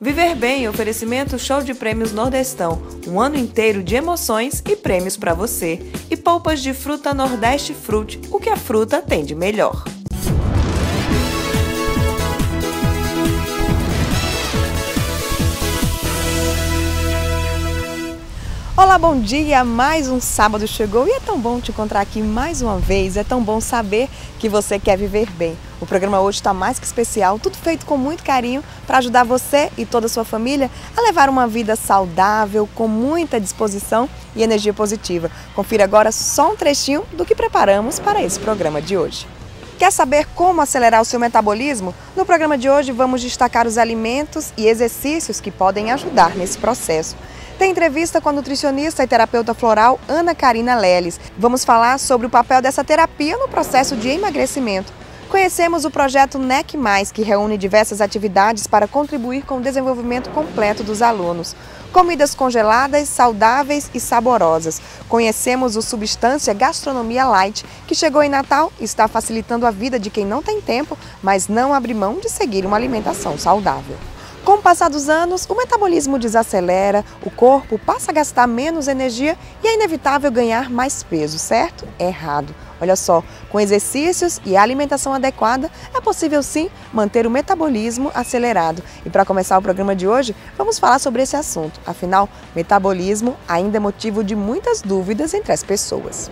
Viver Bem, oferecimento Show de Prêmios Nordestão, um ano inteiro de emoções e prêmios para você. E polpas de fruta Nordeste Fruit, o que a fruta tem de melhor. Olá, bom dia! Mais um sábado chegou e é tão bom te encontrar aqui mais uma vez. É tão bom saber que você quer viver bem. O programa hoje está mais que especial, tudo feito com muito carinho para ajudar você e toda a sua família a levar uma vida saudável, com muita disposição e energia positiva. Confira agora só um trechinho do que preparamos para esse programa de hoje. Quer saber como acelerar o seu metabolismo? No programa de hoje vamos destacar os alimentos e exercícios que podem ajudar nesse processo. Tem entrevista com a nutricionista e terapeuta floral Ana Karina Lelis. Vamos falar sobre o papel dessa terapia no processo de emagrecimento. Conhecemos o projeto NEC+, que reúne diversas atividades para contribuir com o desenvolvimento completo dos alunos. Comidas congeladas, saudáveis e saborosas. Conhecemos o Substância Gastronomia Light, que chegou em Natal e está facilitando a vida de quem não tem tempo, mas não abre mão de seguir uma alimentação saudável. Com o passar dos anos, o metabolismo desacelera, o corpo passa a gastar menos energia e é inevitável ganhar mais peso, certo? Errado. Olha só, com exercícios e alimentação adequada, é possível sim manter o metabolismo acelerado. E para começar o programa de hoje, vamos falar sobre esse assunto. Afinal, metabolismo ainda é motivo de muitas dúvidas entre as pessoas.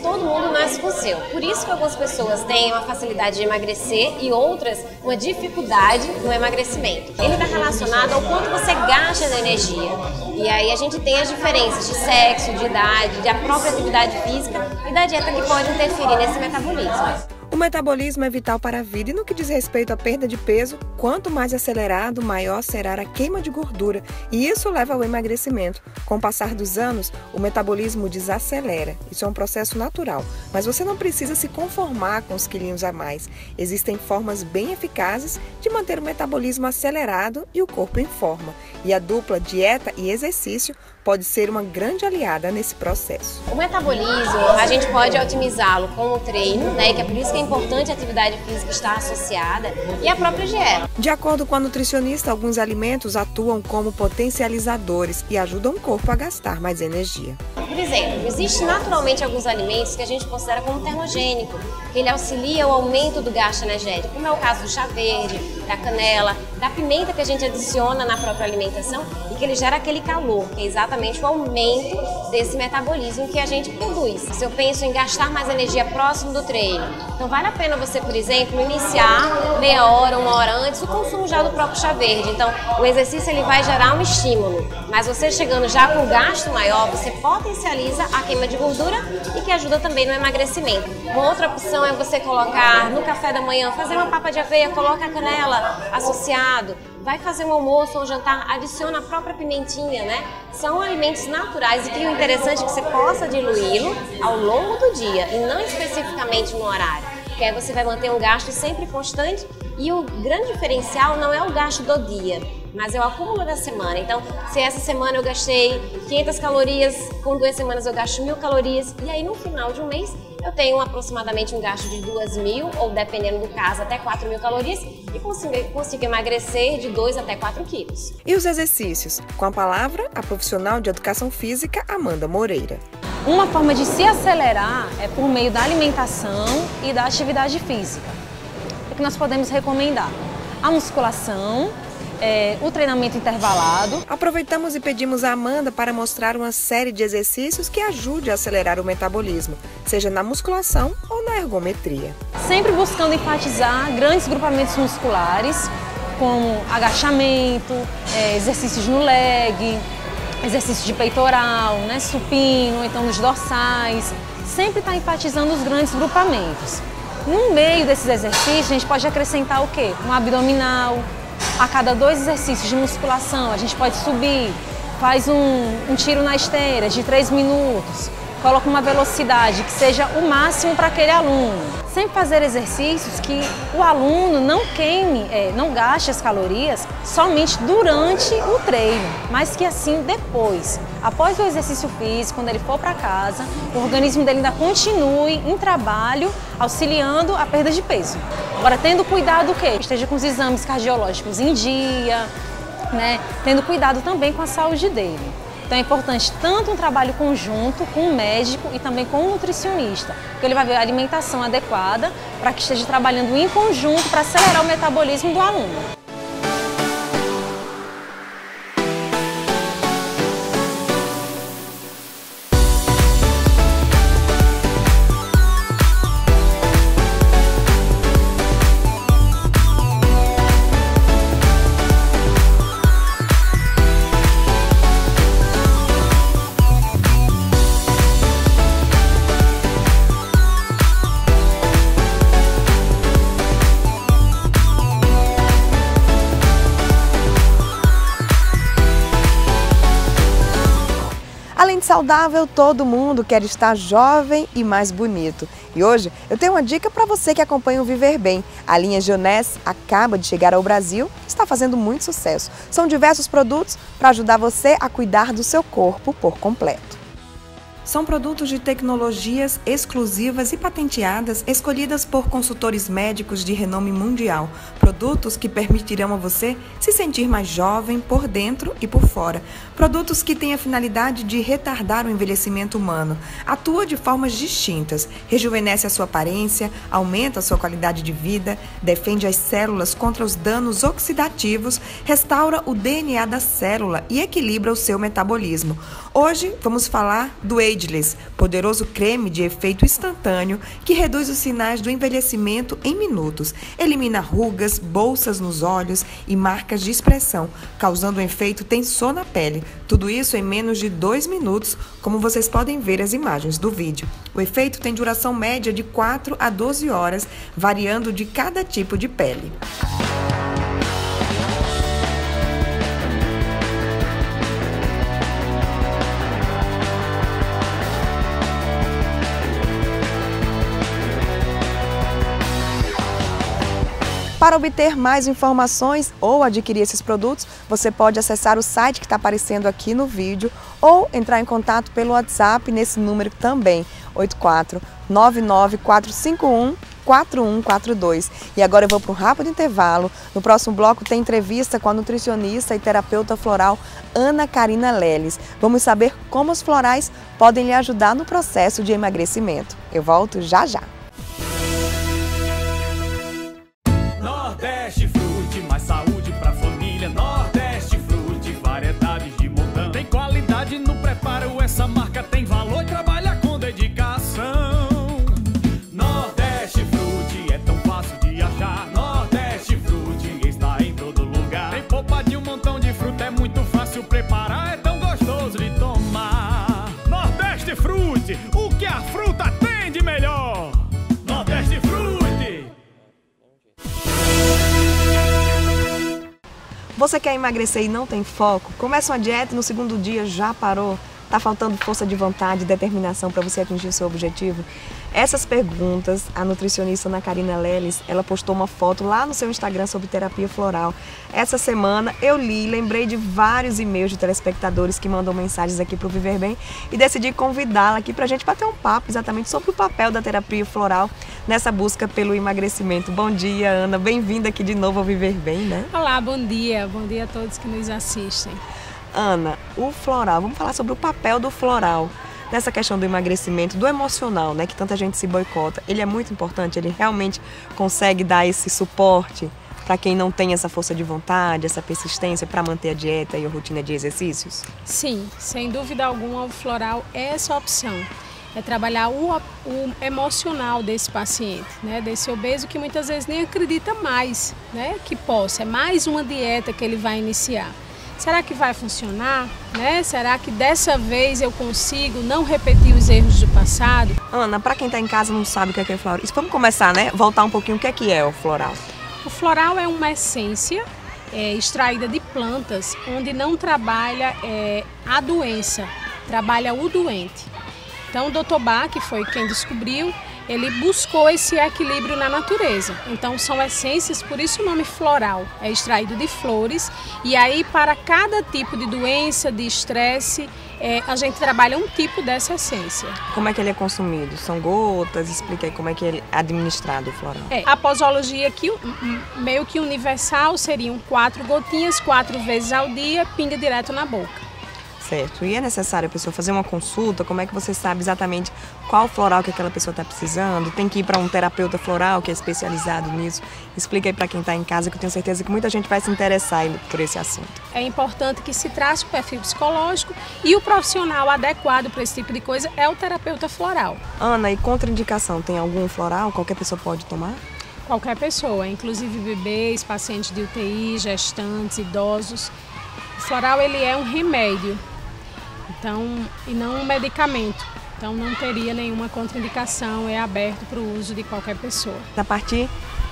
Todo mundo nasce com o seu. Por isso que algumas pessoas têm uma facilidade de emagrecer e outras uma dificuldade no emagrecimento. Ele está relacionado ao quanto você gasta de energia. E aí a gente tem as diferenças de sexo, de idade, da própria atividade física e da dieta que pode interferir nesse metabolismo. O metabolismo é vital para a vida e no que diz respeito à perda de peso, quanto mais acelerado, maior será a queima de gordura e isso leva ao emagrecimento. Com o passar dos anos, o metabolismo desacelera. Isso é um processo natural, mas você não precisa se conformar com os quilinhos a mais. Existem formas bem eficazes de manter o metabolismo acelerado e o corpo em forma. E a dupla dieta e exercício pode ser uma grande aliada nesse processo. O metabolismo, a gente pode otimizá-lo com o treino, né? Que é por isso que é importante a atividade física estar associada e a própria dieta. De acordo com a nutricionista, alguns alimentos atuam como potencializadores e ajudam o corpo a gastar mais energia. Por exemplo, existe naturalmente alguns alimentos que a gente considera como termogênico, que ele auxilia o aumento do gasto energético, como é o caso do chá verde, da canela, da pimenta que a gente adiciona na própria alimentação e que ele gera aquele calor, que é exatamente o aumento desse metabolismo que a gente produz. Se eu penso em gastar mais energia próximo do treino, então vale a pena você, por exemplo, iniciar meia hora, uma hora antes o consumo já do próprio chá verde. Então o exercício ele vai gerar um estímulo, mas você chegando já com um gasto maior, você potencializa a queima de gordura e que ajuda também no emagrecimento. Uma outra opção é você colocar no café da manhã, fazer uma papa de aveia, coloca a canela associado, vai fazer um almoço ou um jantar, adiciona a própria pimentinha, né? São alimentos naturais e que o interessante é que você possa diluí-lo ao longo do dia e não especificamente no horário, porque aí você vai manter um gasto sempre constante e o grande diferencial não é o gasto do dia, mas é o acúmulo da semana. Então, se essa semana eu gastei 500 calorias, com 2 semanas eu gasto 1000 calorias e aí no final de um mês eu tenho aproximadamente um gasto de 2000 ou dependendo do caso até 4000 calorias e consigo emagrecer de 2 até 4 quilos. E os exercícios? Com a palavra, a profissional de educação física Amanda Moreira. Uma forma de se acelerar é por meio da alimentação e da atividade física. O que nós podemos recomendar? A musculação, o treinamento intervalado. Aproveitamos e pedimos a Amanda para mostrar uma série de exercícios que ajude a acelerar o metabolismo, seja na musculação ou na ergometria. Sempre buscando enfatizar grandes grupamentos musculares, como agachamento, exercícios no leg, exercício de peitoral, né, supino, então nos dorsais. Sempre está enfatizando os grandes grupamentos. No meio desses exercícios, a gente pode acrescentar o quê? Um abdominal. A cada 2 exercícios de musculação, a gente pode subir, faz um tiro na esteira de 3 minutos. coloca uma velocidade que seja o máximo para aquele aluno. Sempre fazer exercícios que o aluno não queime, não gaste as calorias somente durante o treino, mas que assim depois, após o exercício físico, quando ele for para casa, o organismo dele ainda continue em trabalho, auxiliando a perda de peso. Agora, tendo cuidado que esteja com os exames cardiológicos em dia, né? Tendo cuidado também com a saúde dele. Então é importante tanto um trabalho conjunto com o médico e também com o nutricionista, porque ele vai ver a alimentação adequada para que esteja trabalhando em conjunto para acelerar o metabolismo do aluno. Saudável, todo mundo quer estar jovem e mais bonito. E hoje eu tenho uma dica para você que acompanha o Viver Bem. A linha Jeunesse acaba de chegar ao Brasil e está fazendo muito sucesso. São diversos produtos para ajudar você a cuidar do seu corpo por completo. São produtos de tecnologias exclusivas e patenteadas escolhidas por consultores médicos de renome mundial. Produtos que permitirão a você se sentir mais jovem por dentro e por fora. Produtos que têm a finalidade de retardar o envelhecimento humano. Atua de formas distintas, rejuvenesce a sua aparência, aumenta a sua qualidade de vida, defende as células contra os danos oxidativos, restaura o DNA da célula e equilibra o seu metabolismo. Hoje vamos falar do Ageless, poderoso creme de efeito instantâneo que reduz os sinais do envelhecimento em minutos, elimina rugas, bolsas nos olhos e marcas de expressão, causando um efeito tensor na pele. Tudo isso em menos de 2 minutos, como vocês podem ver as imagens do vídeo. O efeito tem duração média de 4 a 12 horas, variando de cada tipo de pele. Para obter mais informações ou adquirir esses produtos, você pode acessar o site que está aparecendo aqui no vídeo ou entrar em contato pelo WhatsApp nesse número também, 84 99451 4142. E agora eu vou para um rápido intervalo. No próximo bloco tem entrevista com a nutricionista e terapeuta floral Ana Karina Lelis. Vamos saber como os florais podem lhe ajudar no processo de emagrecimento. Eu volto já já. Nordeste Fruit, mais saúde pra família. Nordeste Fruit, variedades de montão. Tem qualidade no preparo, essa marca tem valor e trabalha com dedicação. Nordeste Fruit, é tão fácil de achar. Nordeste Fruit, está em todo lugar. Tem polpa de um montão de fruta, é muito fácil preparar, é tão gostoso de tomar. Nordeste Fruit, o que a fruta tem de melhor? Nordeste Fruit. Você quer emagrecer e não tem foco? Começa uma dieta e no segundo dia já parou? Está faltando força de vontade e determinação para você atingir o seu objetivo? Essas perguntas, a nutricionista Ana Karina Lelis, ela postou uma foto lá no seu Instagram sobre terapia floral. Essa semana eu li, lembrei de vários e-mails de telespectadores que mandam mensagens aqui para o Viver Bem e decidi convidá-la aqui para a gente bater um papo exatamente sobre o papel da terapia floral nessa busca pelo emagrecimento. Bom dia, Ana. Bem-vinda aqui de novo ao Viver Bem, né? Olá, bom dia. Bom dia a todos que nos assistem. Ana, o floral. Vamos falar sobre o papel do floral nessa questão do emagrecimento, do emocional, né, que tanta gente se boicota. Ele é muito importante, ele realmente consegue dar esse suporte para quem não tem essa força de vontade, essa persistência para manter a dieta e a rotina de exercícios? Sim, sem dúvida alguma, o floral é essa opção. É trabalhar o emocional desse paciente, né, desse obeso que muitas vezes nem acredita mais, né, que possa. É mais uma dieta que ele vai iniciar. Será que vai funcionar? Né? Será que dessa vez eu consigo não repetir os erros do passado? Ana, para quem está em casa não sabe o que é floral. Vamos começar, né? Voltar um pouquinho. O que é o floral? O floral é uma essência extraída de plantas, onde não trabalha a doença, trabalha o doente. Então o Dr. Bach, que foi quem descobriu, ele buscou esse equilíbrio na natureza. Então são essências, por isso o nome floral, é extraído de flores. E aí para cada tipo de doença, de estresse, a gente trabalha um tipo dessa essência. Como é que ele é consumido? São gotas? Explica aí como é que ele é administrado o floral. A posologia aqui, meio que universal, seriam 4 gotinhas 4 vezes ao dia, pinga direto na boca. Certo. E é necessário a pessoa fazer uma consulta? Como é que você sabe exatamente qual floral que aquela pessoa está precisando? Tem que ir para um terapeuta floral que é especializado nisso? Explica aí para quem está em casa, que eu tenho certeza que muita gente vai se interessar por esse assunto. É importante que se trace o perfil psicológico e o profissional adequado para esse tipo de coisa é o terapeuta floral. Ana, e contraindicação? Tem algum floral? Qualquer pessoa pode tomar? Qualquer pessoa, inclusive bebês, pacientes de UTI, gestantes, idosos. O floral ele é um remédio. Então, e não um medicamento, então não teria nenhuma contraindicação, é aberto para o uso de qualquer pessoa. A partir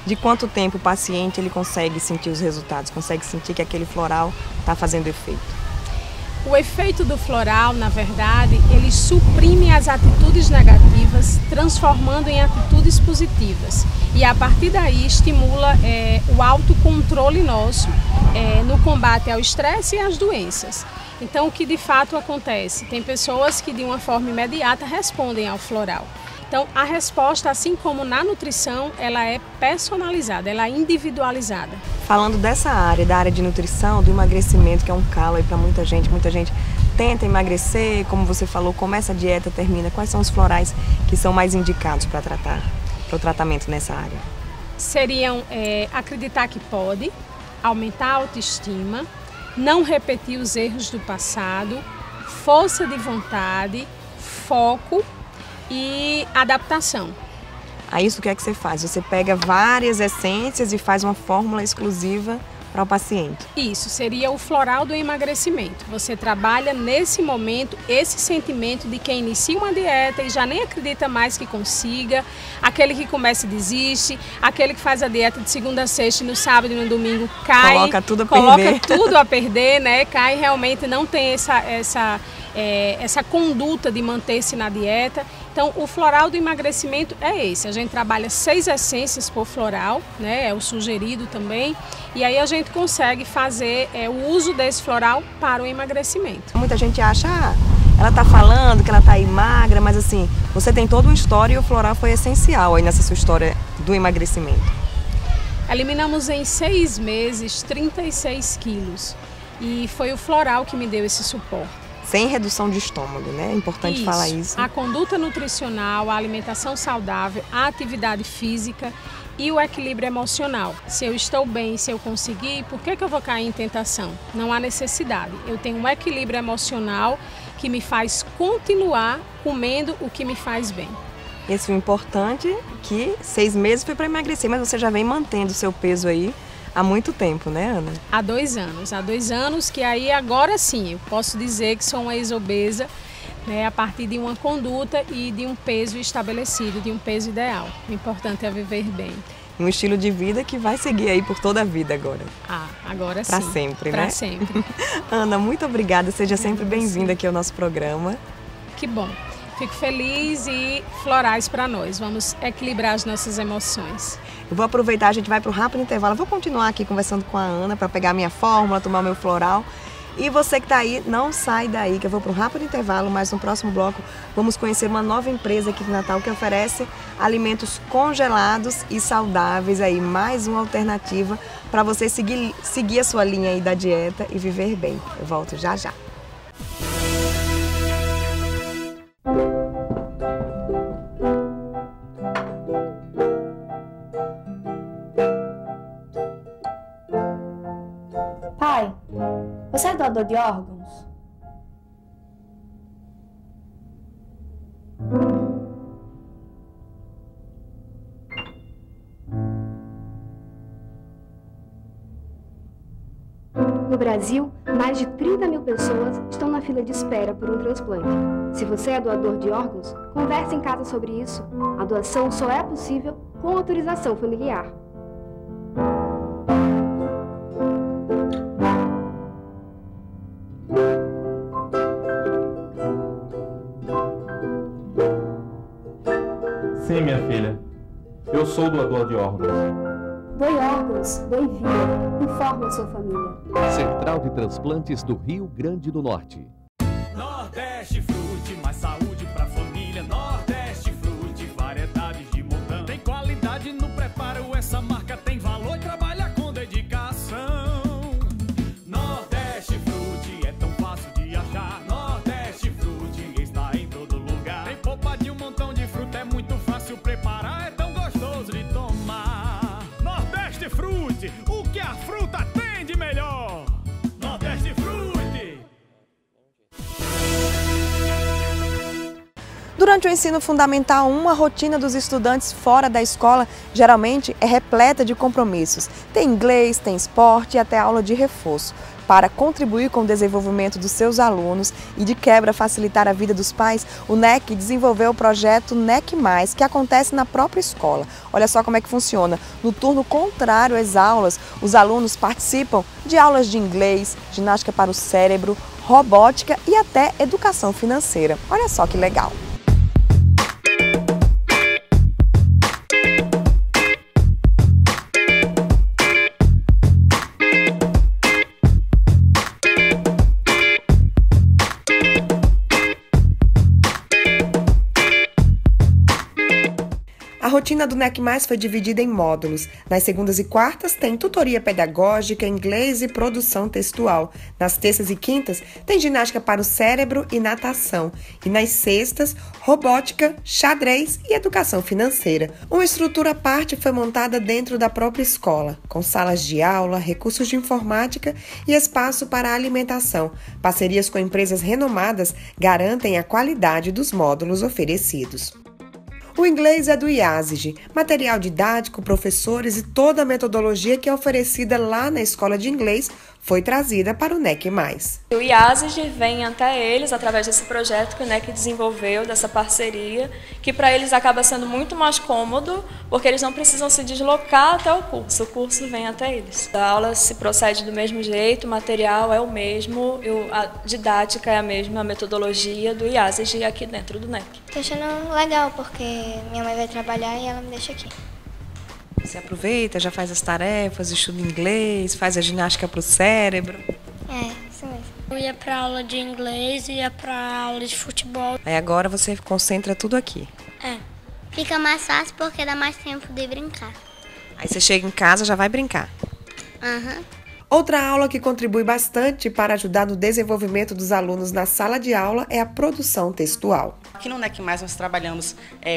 de quanto tempo o paciente ele consegue sentir os resultados, consegue sentir que aquele floral está fazendo efeito? O efeito do floral, na verdade, ele suprime as atitudes negativas, transformando em atitudes positivas. E a partir daí estimula o autocontrole nosso no combate ao estresse e às doenças. Então, o que de fato acontece? Tem pessoas que de uma forma imediata respondem ao floral. Então, a resposta, assim como na nutrição, ela é personalizada, ela é individualizada. Falando dessa área, da área de nutrição, do emagrecimento, que é um calo aí para muita gente tenta emagrecer, como você falou, começa a dieta, termina. Quais são os florais que são mais indicados para tratar, para o tratamento nessa área? Seriam acreditar que pode, aumentar a autoestima, não repetir os erros do passado, força de vontade, foco e adaptação. A isso o que é que você faz? Você pega várias essências e faz uma fórmula exclusiva para o paciente. Isso, seria o floral do emagrecimento. Você trabalha nesse momento esse sentimento de quem inicia uma dieta e já nem acredita mais que consiga, aquele que começa e desiste, aquele que faz a dieta de segunda a sexta e no sábado e no domingo cai, coloca tudo a perder, né? Cai, realmente não tem essa conduta de manter-se na dieta. Então, o floral do emagrecimento é esse. A gente trabalha 6 essências por floral, né? É o sugerido também. E aí a gente consegue fazer o uso desse floral para o emagrecimento. Muita gente acha, ela tá falando que ela tá aí magra, mas assim, você tem toda uma história e o floral foi essencial aí nessa sua história do emagrecimento. Eliminamos em 6 meses 36 quilos. E foi o floral que me deu esse suporte. Sem redução de estômago, né? É importante falar isso. A conduta nutricional, a alimentação saudável, a atividade física e o equilíbrio emocional. Se eu estou bem, se eu conseguir, por que eu vou cair em tentação? Não há necessidade. Eu tenho um equilíbrio emocional que me faz continuar comendo o que me faz bem. Esse é o importante, que 6 meses foi para emagrecer, mas você já vem mantendo o seu peso aí. Há muito tempo, né, Ana? Há 2 anos, que aí agora sim, eu posso dizer que sou uma ex-obesa, né, a partir de uma conduta e de um peso estabelecido, de um peso ideal. O importante é viver bem. Um estilo de vida que vai seguir aí por toda a vida agora. Agora sim. Para sempre, né? Para sempre. Ana, muito obrigada, seja sempre bem-vinda aqui ao nosso programa. Que bom. Fico feliz e florais para nós. Vamos equilibrar as nossas emoções. Eu vou aproveitar, a gente vai para um rápido intervalo. Eu vou continuar aqui conversando com a Ana para pegar minha fórmula, tomar meu floral. E você que está aí, não sai daí, que eu vou para um rápido intervalo, mas no próximo bloco vamos conhecer uma nova empresa aqui de Natal que oferece alimentos congelados e saudáveis. Aí, mais uma alternativa para você seguir a sua linha aí da dieta e viver bem. Eu volto já já. Pai, você é doador de órgãos? No Brasil, mais de 30 mil pessoas estão na fila de espera por um transplante. Se você é doador de órgãos, converse em casa sobre isso. A doação só é possível com autorização familiar. você, minha filha. Eu sou doador de órgãos. Doe órgãos, doe vida. Informe a sua família. Central de Transplantes do Rio Grande do Norte. Nordeste Fruit, mais saúde pra família. Nordeste Fruit, variedades de montão. Tem qualidade no preparo, essa marca tem valor e trabalha com dedicação. Nordeste Fruit, é tão fácil de achar. Nordeste Fruit, está em todo lugar. Tem polpa de um montão de fruta, é muito fácil preparar, é tão gostoso de tomar. Nordeste Fruit, o que a fruta tem de melhor? Nordeste Fruit. Durante o ensino fundamental 1, a rotina dos estudantes fora da escola geralmente é repleta de compromissos. Tem inglês, tem esporte e até aula de reforço. Para contribuir com o desenvolvimento dos seus alunos e de quebra facilitar a vida dos pais, o NEC desenvolveu o projeto NEC+, que acontece na própria escola. Olha só como é que funciona. No turno contrário às aulas, os alunos participam de aulas de inglês, ginástica para o cérebro, robótica e até educação financeira. Olha só que legal! A rotina do NEC+ foi dividida em módulos. Nas segundas e quartas tem tutoria pedagógica, inglês e produção textual. Nas terças e quintas tem ginástica para o cérebro e natação. E nas sextas, robótica, xadrez e educação financeira. Uma estrutura à parte foi montada dentro da própria escola, com salas de aula, recursos de informática e espaço para alimentação. Parcerias com empresas renomadas garantem a qualidade dos módulos oferecidos. O inglês é do IASIG, material didático, professores e toda a metodologia que é oferecida lá na escola de inglês foi trazida para o NEC+. O IASIG vem até eles através desse projeto que o NEC desenvolveu, dessa parceria, que para eles acaba sendo muito mais cômodo, porque eles não precisam se deslocar até o curso vem até eles. A aula se procede do mesmo jeito, o material é o mesmo, a didática é a mesma, a metodologia do IASIG aqui dentro do NEC. Estou achando legal, porque minha mãe vai trabalhar e ela me deixa aqui. Você aproveita, já faz as tarefas, estuda inglês, faz a ginástica para o cérebro. É, isso mesmo. Eu ia para aula de inglês, ia para aula de futebol. Aí agora você concentra tudo aqui. É, fica mais fácil porque dá mais tempo de brincar. Aí você chega em casa, já vai brincar. Aham. Outra aula que contribui bastante para ajudar no desenvolvimento dos alunos na sala de aula é a produção textual. Aqui no NEC+, nós trabalhamos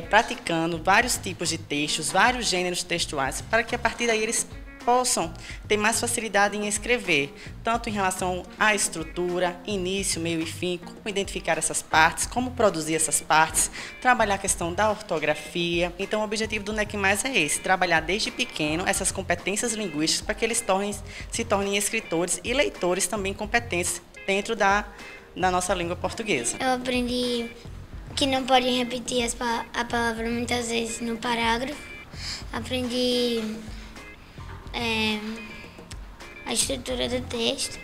praticando vários tipos de textos, vários gêneros textuais, para que a partir daí eles possam ter mais facilidade em escrever, tanto em relação à estrutura, início, meio e fim, como identificar essas partes, como produzir essas partes, trabalhar a questão da ortografia. Então o objetivo do NEC+ é esse, trabalhar desde pequeno essas competências linguísticas para que eles se tornem escritores e leitores também competentes dentro da nossa língua portuguesa. Eu aprendi que não pode repetir a palavra muitas vezes no parágrafo, aprendi a estrutura do texto,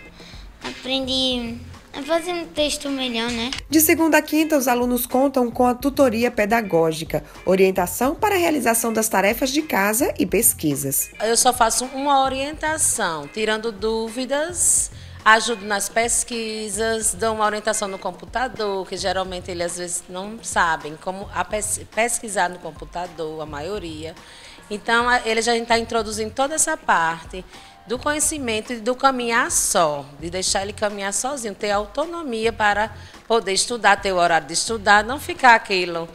aprendi a fazer um texto melhor, né? De segunda a quinta, os alunos contam com a tutoria pedagógica, orientação para a realização das tarefas de casa e pesquisas. Eu só faço uma orientação, tirando dúvidas, ajudo nas pesquisas, dou uma orientação no computador, que geralmente eles às vezes não sabem como pesquisar no computador, a maioria. Então, ele já está introduzindo toda essa parte do conhecimento e do caminhar só, de deixar ele caminhar sozinho, ter autonomia para poder estudar, ter o horário de estudar, não ficar aquilo,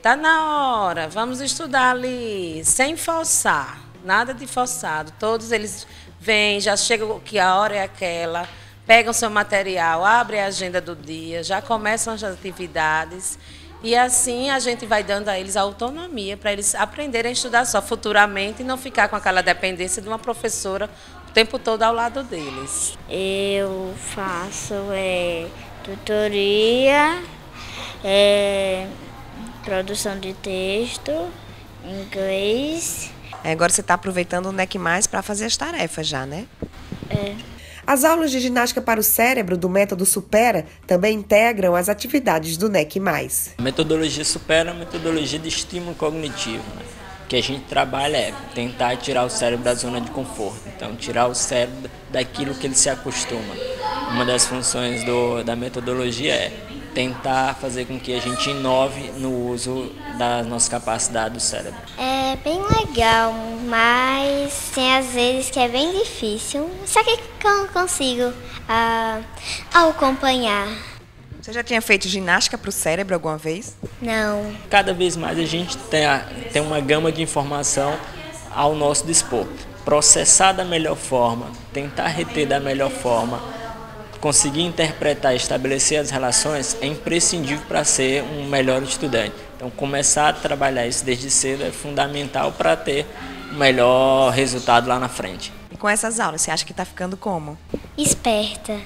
tá na hora, vamos estudar ali, sem forçar, nada de forçado. Todos eles vêm, já chegam que a hora é aquela, pegam seu material, abrem a agenda do dia, já começam as atividades. E assim a gente vai dando a eles a autonomia para eles aprenderem a estudar só futuramente e não ficar com aquela dependência de uma professora o tempo todo ao lado deles. Eu faço tutoria, produção de texto, inglês. Agora você está aproveitando o NEC+ para fazer as tarefas já, né? É. As aulas de ginástica para o cérebro do método Supera também integram as atividades do NEC+. A metodologia Supera é a metodologia de estímulo cognitivo, né? Que a gente trabalha é tentar tirar o cérebro da zona de conforto, então tirar o cérebro daquilo que ele se acostuma. Uma das funções da metodologia é tentar fazer com que a gente inove no uso da nossa capacidade do cérebro. É bem legal, mas tem às vezes que é bem difícil, só que eu consigo acompanhar. Você já tinha feito ginástica para o cérebro alguma vez? Não. Cada vez mais a gente tem uma gama de informação ao nosso dispor. Processar da melhor forma, tentar reter da melhor forma, conseguir interpretar e estabelecer as relações é imprescindível para ser um melhor estudante. Então, começar a trabalhar isso desde cedo é fundamental para ter o melhor resultado lá na frente. E com essas aulas, você acha que está ficando como? Esperta.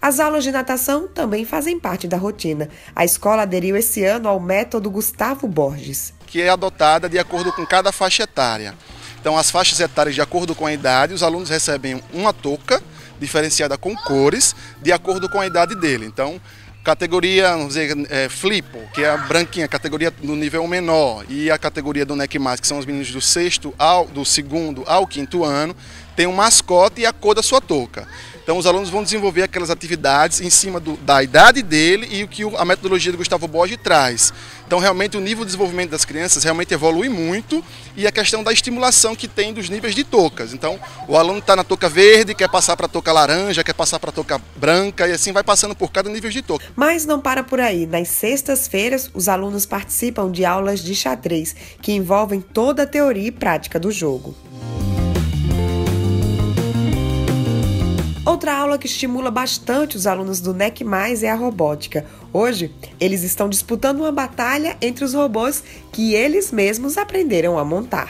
As aulas de natação também fazem parte da rotina. A escola aderiu esse ano ao método Gustavo Borges, que é adotada de acordo com cada faixa etária. Então, as faixas etárias, de acordo com a idade, os alunos recebem uma touca diferenciada com cores, de acordo com a idade dele. Então, categoria, vamos dizer, flipo, que é a branquinha, categoria do nível menor, e a categoria do NEC+, que são os meninos do segundo ao quinto ano, tem um mascote e a cor da sua touca. Então, os alunos vão desenvolver aquelas atividades em cima da idade dele e o que a metodologia do Gustavo Borges traz. Então, realmente, o nível de desenvolvimento das crianças realmente evolui muito, e a questão da estimulação que tem dos níveis de toucas. Então, o aluno está na touca verde, quer passar para a touca laranja, quer passar para a touca branca, e assim vai passando por cada nível de touca. Mas não para por aí. Nas sextas-feiras, os alunos participam de aulas de xadrez, que envolvem toda a teoria e prática do jogo. Outra aula que estimula bastante os alunos do NEC+ é a robótica. Hoje, eles estão disputando uma batalha entre os robôs que eles mesmos aprenderam a montar.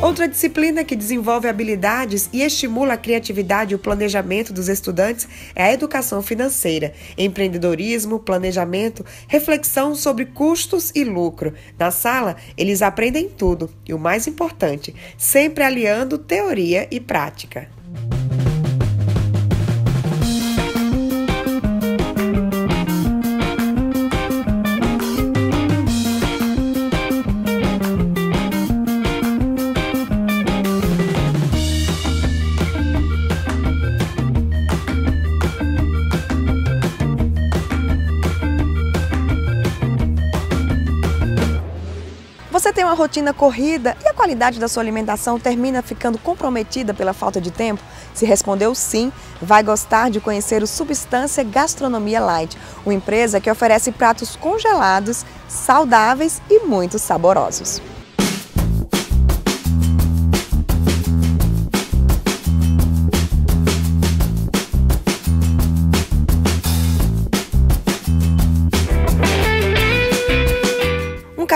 Outra disciplina que desenvolve habilidades e estimula a criatividade e o planejamento dos estudantes é a educação financeira, empreendedorismo, planejamento, reflexão sobre custos e lucro. Na sala, eles aprendem tudo e o mais importante, sempre aliando teoria e prática. Você tem uma rotina corrida e a qualidade da sua alimentação termina ficando comprometida pela falta de tempo? Se respondeu sim, vai gostar de conhecer o Substância Gastronomia Light, uma empresa que oferece pratos congelados, saudáveis e muito saborosos.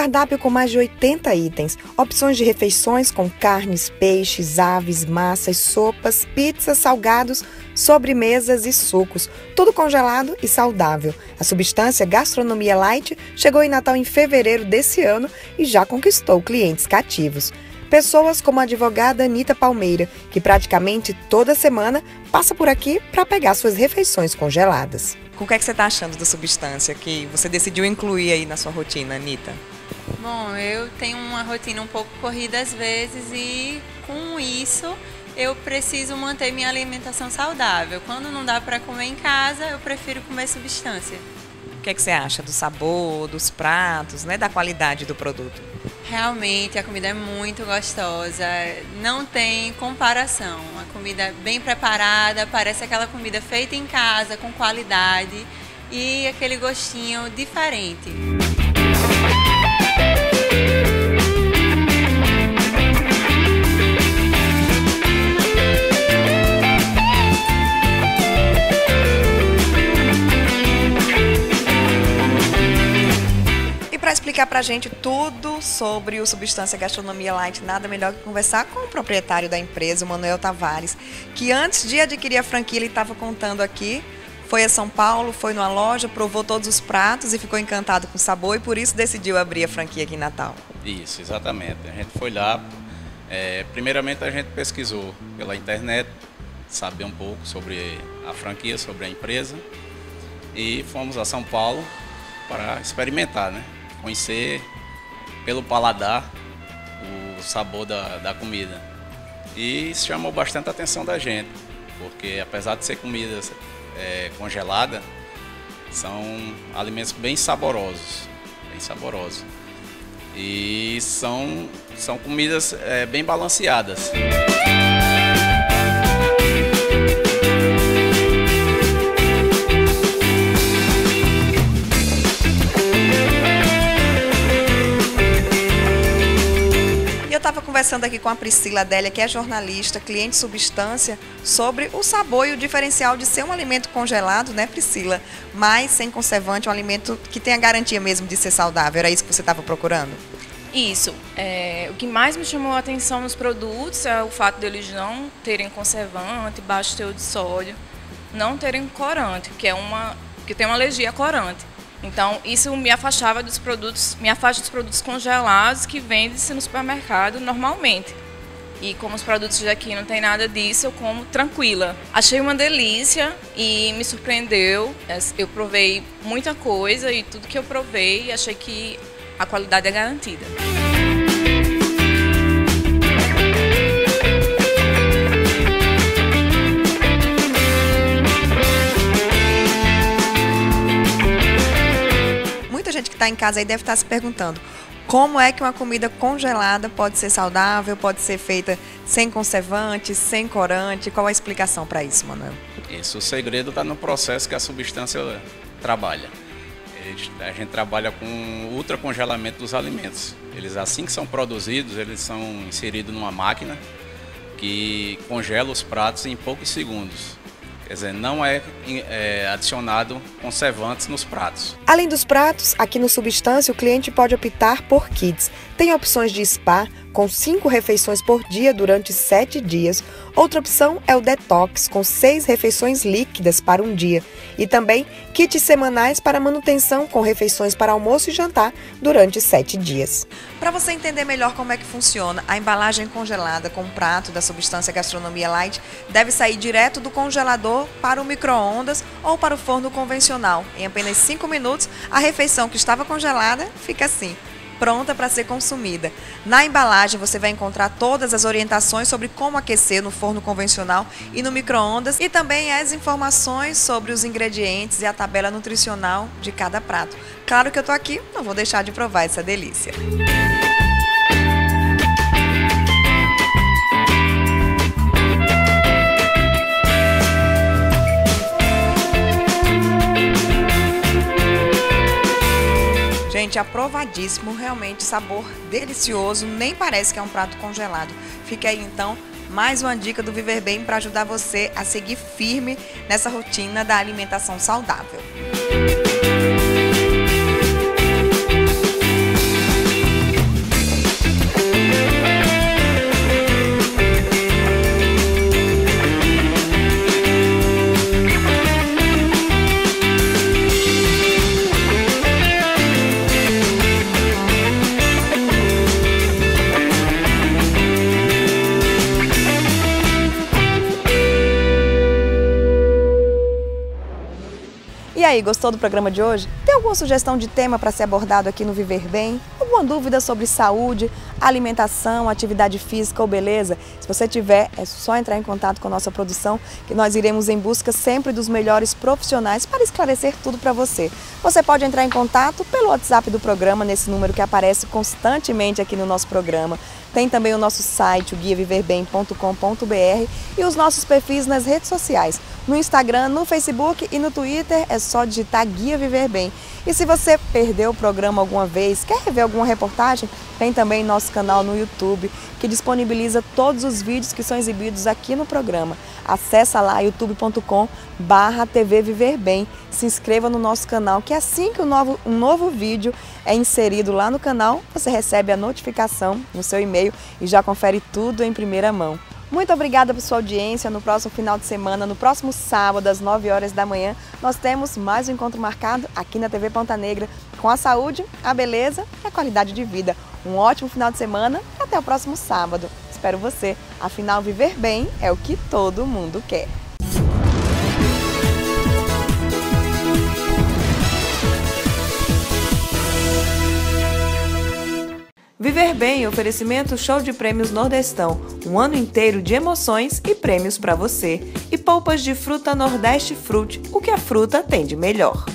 Cardápio com mais de 80 itens, opções de refeições com carnes, peixes, aves, massas, sopas, pizzas, salgados, sobremesas e sucos, tudo congelado e saudável. A Substância Gastronomia Light chegou em Natal em fevereiro desse ano e já conquistou clientes cativos. Pessoas como a advogada Anita Palmeira, que praticamente toda semana passa por aqui para pegar suas refeições congeladas. O que é que você está achando da Substância que você decidiu incluir aí na sua rotina, Anita? Bom, eu tenho uma rotina um pouco corrida às vezes e com isso eu preciso manter minha alimentação saudável. Quando não dá para comer em casa, eu prefiro comer Substância. O que é que você acha do sabor, dos pratos, né, da qualidade do produto? Realmente, a comida é muito gostosa, não tem comparação. A comida é bem preparada, parece aquela comida feita em casa, com qualidade e aquele gostinho diferente. Explicar pra gente tudo sobre o Substância Gastronomia Light, nada melhor que conversar com o proprietário da empresa, o Manuel Tavares, que antes de adquirir a franquia, ele estava contando aqui, foi a São Paulo, foi numa loja, provou todos os pratos e ficou encantado com o sabor e por isso decidiu abrir a franquia aqui em Natal. Isso, exatamente. A gente foi lá, Primeiramente, a gente pesquisou pela internet, saber um pouco sobre a franquia, sobre a empresa, e fomos a São Paulo para experimentar, né? Conhecer pelo paladar o sabor da comida. E isso chamou bastante a atenção da gente, porque apesar de ser comida congelada, são alimentos bem saborosos. E são comidas bem balanceadas. E eu estava conversando aqui com a Priscila Adélia, que é jornalista, cliente Substância, sobre o sabor e o diferencial de ser um alimento congelado, né, Priscila? Mas sem conservante, um alimento que tem a garantia mesmo de ser saudável. Era isso que você estava procurando? Isso. O que mais me chamou a atenção nos produtos é o fato deles não terem conservante, baixo teor de sódio, não terem corante, que tem uma alergia a corante. Então, isso me afasta dos produtos congelados que vendem-se no supermercado normalmente. E como os produtos daqui não tem nada disso, eu como tranquila. Achei uma delícia e me surpreendeu. Eu provei muita coisa e tudo que eu provei, achei que a qualidade é garantida. Muita gente que está em casa aí deve estar se perguntando como é que uma comida congelada pode ser saudável, pode ser feita sem conservante, sem corante. Qual a explicação para isso, Manuel? Isso, o segredo está no processo que a Substância trabalha. A gente trabalha com ultracongelamento dos alimentos. Eles, assim que são produzidos, eles são inseridos numa máquina que congela os pratos em poucos segundos. Quer dizer, não é adicionado conservantes nos pratos. Além dos pratos, aqui no Substância o cliente pode optar por kits. Tem opções de spa, com 5 refeições por dia durante 7 dias. Outra opção é o detox, com 6 refeições líquidas para um dia. E também kits semanais para manutenção, com refeições para almoço e jantar durante 7 dias. Para você entender melhor como é que funciona, a embalagem congelada com o prato da Substância Gastronomia Light deve sair direto do congelador para o micro-ondas ou para o forno convencional. Em apenas 5 minutos, a refeição que estava congelada fica assim, pronta para ser consumida. Na embalagem você vai encontrar todas as orientações sobre como aquecer no forno convencional e no micro-ondas, e também as informações sobre os ingredientes e a tabela nutricional de cada prato. Claro que eu estou aqui, não vou deixar de provar essa delícia. Gente, aprovadíssimo, realmente sabor delicioso, nem parece que é um prato congelado. Fica aí então mais uma dica do Viver Bem para ajudar você a seguir firme nessa rotina da alimentação saudável. E aí, gostou do programa de hoje? Tem alguma sugestão de tema para ser abordado aqui no Viver Bem? Alguma dúvida sobre saúde, alimentação, atividade física ou beleza? Se você tiver, é só entrar em contato com a nossa produção, que nós iremos em busca sempre dos melhores profissionais para esclarecer tudo para você. Você pode entrar em contato pelo WhatsApp do programa, nesse número que aparece constantemente aqui no nosso programa. Tem também o nosso site, o guiaviverbem.com.br, e os nossos perfis nas redes sociais. No Instagram, no Facebook e no Twitter é só digitar Guia Viver Bem. E se você perdeu o programa alguma vez, quer rever alguma reportagem, tem também nosso canal no YouTube, que disponibiliza todos os vídeos que são exibidos aqui no programa. Acesse lá youtube.com/tvviverbem. Se inscreva no nosso canal, que assim que um novo vídeo é inserido lá no canal, você recebe a notificação no seu e-mail e já confere tudo em primeira mão. Muito obrigada por sua audiência. No próximo final de semana, no próximo sábado, às 9h, nós temos mais um encontro marcado aqui na TV Ponta Negra com a saúde, a beleza e a qualidade de vida. Um ótimo final de semana e até o próximo sábado. espero você. Afinal, viver bem é o que todo mundo quer. Viver Bem, oferecimento Show de Prêmios Nordestão. Um ano inteiro de emoções e prêmios para você. E polpas de fruta Nordeste Fruit, o que a fruta tem de melhor.